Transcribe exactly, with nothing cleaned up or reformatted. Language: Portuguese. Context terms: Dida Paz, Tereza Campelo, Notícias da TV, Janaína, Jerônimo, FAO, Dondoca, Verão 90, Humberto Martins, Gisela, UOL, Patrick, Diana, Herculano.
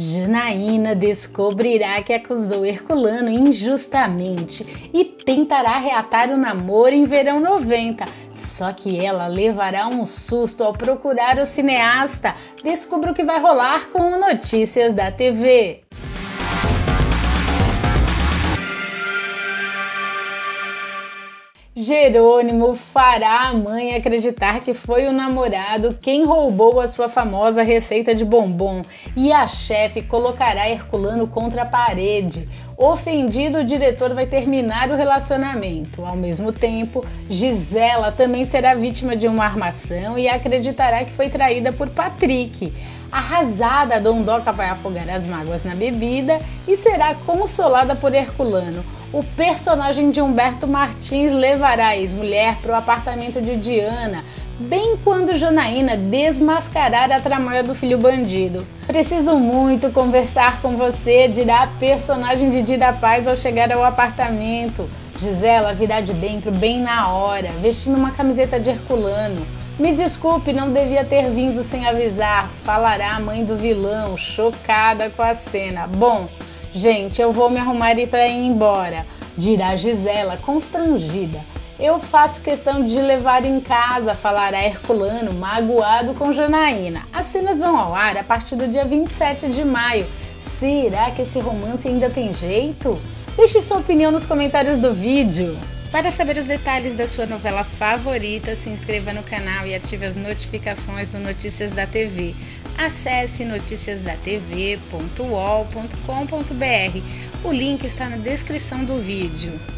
Janaína descobrirá que acusou Herculano injustamente e tentará reatar o namoro em Verão noventa. Só que ela levará um susto ao procurar o cineasta. Descubra o que vai rolar com o Notícias da T V. Jerônimo fará a mãe acreditar que foi o namorado quem roubou a sua famosa receita de bombom e a chefe colocará Herculano contra a parede. Ofendido, o diretor vai terminar o relacionamento. Ao mesmo tempo, Gisela também será vítima de uma armação e acreditará que foi traída por Patrick. Arrasada, a Dondoca vai afogar as mágoas na bebida e será consolada por Herculano. O personagem de Humberto Martins levará a ex-mulher para o apartamento de Diana, bem quando Janaína desmascarar a tramoia do filho bandido. "Preciso muito conversar com você", dirá a personagem de Dida Paz ao chegar ao apartamento. Gisela virá de dentro bem na hora, vestindo uma camiseta de Herculano. "Me desculpe, não devia ter vindo sem avisar", falará a mãe do vilão, chocada com a cena. "Bom, gente, eu vou me arrumar e ir para ir embora", dirá Gisela, constrangida. "Eu faço questão de levar em casa", falará Herculano, magoado com Janaína. As cenas vão ao ar a partir do dia vinte e sete de maio. Será que esse romance ainda tem jeito? Deixe sua opinião nos comentários do vídeo. Para saber os detalhes da sua novela favorita, se inscreva no canal e ative as notificações do Notícias da T V. Acesse noticias da t v ponto u o l ponto com ponto b r. O link está na descrição do vídeo.